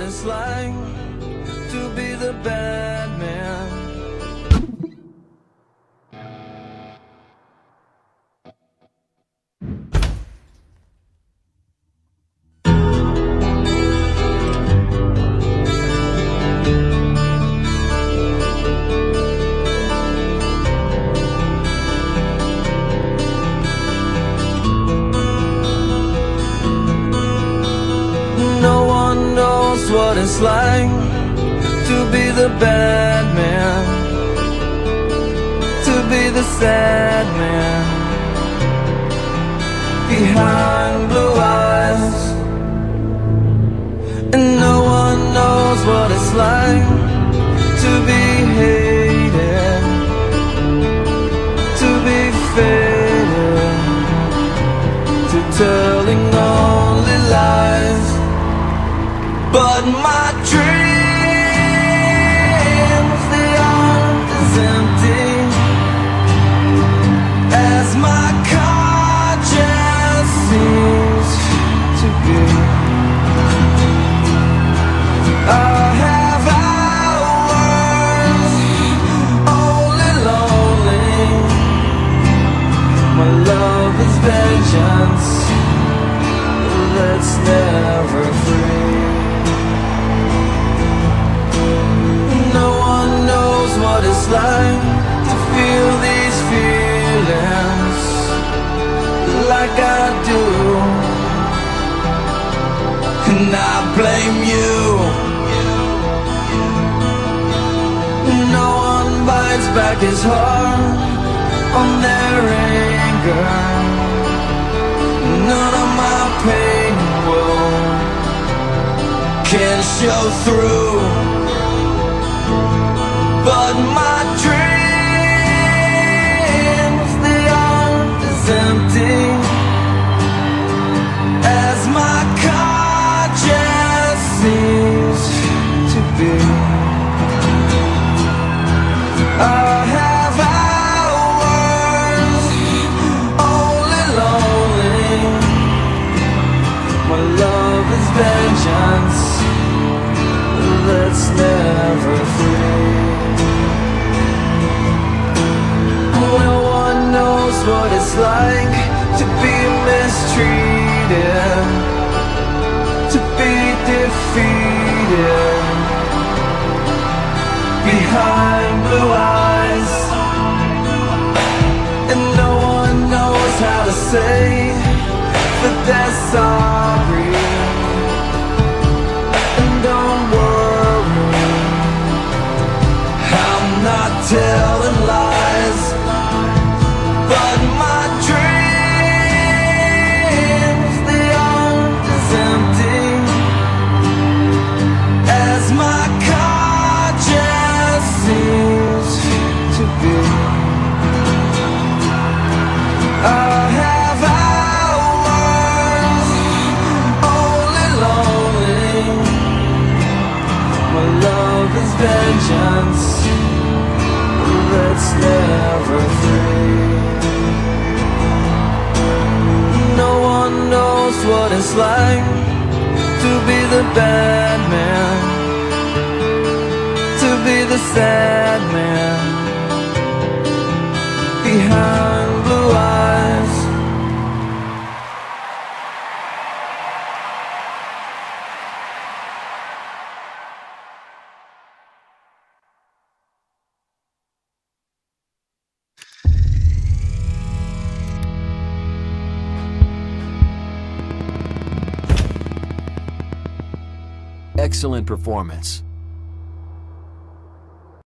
what it's like to be the bad man. What it's like to be the bad man, to be the sad man. Behind blue eyes, and no one knows what it's like to be hated, to be faded, to telling only lies. But my dreams, they aren't as empty as my conscience seems to be. I have hours, only lonely. My love is vengeance that's never free. What it's like to feel these feelings like I do, and I blame you. No one bites back his heart on their anger. None of my pain and woe can show through. But my dreams, they aren't as empty as my conscience seems to be. I have hours, only lonely. My love is vengeance that's never free. What it's like to be mistreated, to be defeated. Behind blue eyes, and no one knows how to say that they're sorry. And don't worry, I'm not telling lies. But my dreams, they aren't as empty as my conscience seems to be. I have hours, only lonely. My love is vengeance that's never free. What it's like to be the bad man, to be the sad man. Behind blue eyes. Excellent performance.